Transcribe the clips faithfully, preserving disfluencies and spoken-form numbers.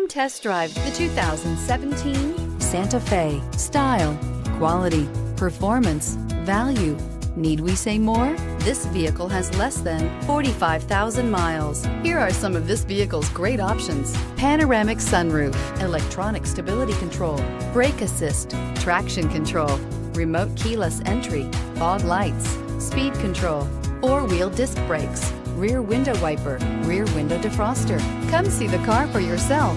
Come test drive the two thousand seventeen Santa Fe. Style, quality, performance, value. Need we say more? This vehicle has less than forty-five thousand miles. Here are some of this vehicle's great options: panoramic sunroof, electronic stability control, brake assist, traction control, remote keyless entry, fog lights, speed control, four-wheel disc brakes, rear window wiper, rear window defroster. Come see the car for yourself.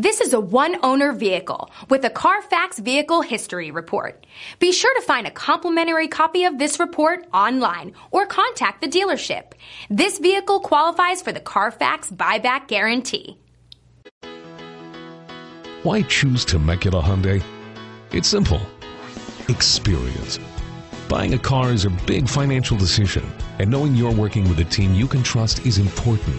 This is a one-owner vehicle with a Carfax Vehicle History Report. Be sure to find a complimentary copy of this report online or contact the dealership. This vehicle qualifies for the Carfax Buyback Guarantee. Why choose Temecula Hyundai? It's simple. Experience. Buying a car is a big financial decision, and knowing you're working with a team you can trust is important.